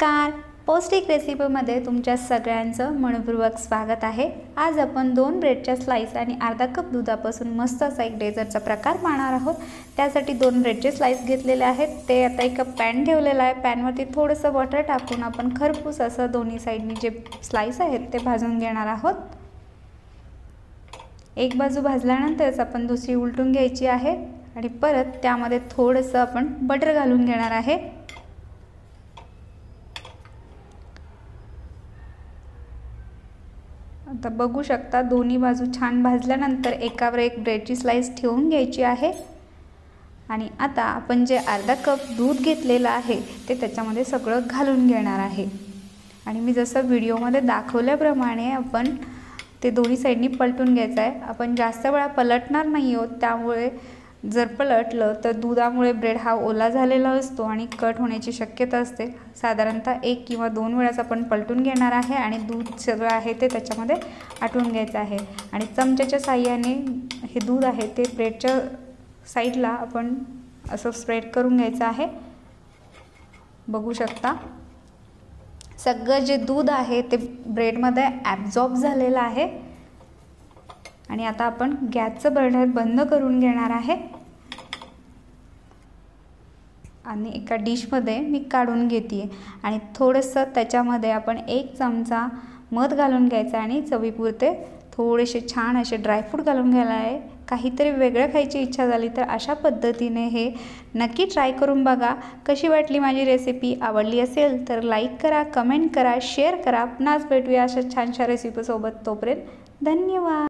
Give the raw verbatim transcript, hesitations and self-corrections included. नमस्कार, पौष्टिक रेसिपीमध्ये तुमच्या सगळ्यांचं मनपूर्वक स्वागत आहे। आज आपण दोन ब्रेडच्या स्लाइस आणि अर्धा कप दुधापासून मस्त असा एक डेझर्टचा प्रकार पाहणार आहोत। त्यासाठी दोन ब्रेडचे स्लाइस घेतलेले आहेत। ते आता एक पॅन ठेवलेला आहे, पॅनवरती थोडंसं बटर टाकून आपण खरपूस असं दोन्ही साइडनी जे स्लाइस आहेत ते भाजून घेणार आहोत। एक बाजू भाजल्यानंतरच आपण दुसरी उलटून घ्यायची आहे आणि परत त्यामध्ये थोडंसं आपण बटर घालून घेणार आहे। आता बघू शकता दोन्ही बाजू छान भाजल्यानंतर एकावर एक ब्रेडची स्लाइस ठेवून घ्यायची आहे। आणि आता आपण जे अर्धा कप दूध घेतलेला आहे ते त्याच्यामध्ये सगळं घालून घेणार आहे। आणि मी जसं व्हिडिओमध्ये दाखवल्याप्रमाणे आपण ते दोन्ही साइडनी पलटून घ्यायचं आहे। आपण जास्त वेळा पलटणार नाही आहोत, त्यामुळे जर पलटलं तर दुधामुळे ब्रेड हा ओला झालेला असतो आणि कट होण्याची शक्यता असते। साधारणतः एक किंवा दोन वेळास आपण पलटून घेणार आहे आणि दूध सगळं आहे ते त्याच्यामध्ये आटवून घ्यायचं आहे। आणि चमच्याच्या साहाय्याने हे दूध आहे ते ब्रेडच्या साईडला आपण असं स्प्रेड करून घ्यायचं आहे। बघू शकता सगळं जे दूध आहे ते ब्रेडमध्ये ॲब्झॉर्ब झालेलं आहे। आणि आता आपण गॅसचं बर्नर बंद करून घेणार आहे आणि एका डिशमध्ये मी काढून घेते। आणि थोडंसं त्याच्यामध्ये आपण एक चमचा मध घालून घ्यायचा आणि चवीपुरते थोडेसे छान असे ड्रायफ्रूट घालून घ्यायला आहे। काहीतरी वेगळं खायची इच्छा झाली तर अशा पद्धतीने हे नक्की ट्राय करून बघा। कशी वाटली माझी रेसिपी, आवडली असेल तर लाईक करा, कमेंट करा, शेअर करा। पुन्हाच भेटूया अशा छानशा रेसिपीसोबत। तोपर्यंत धन्यवाद।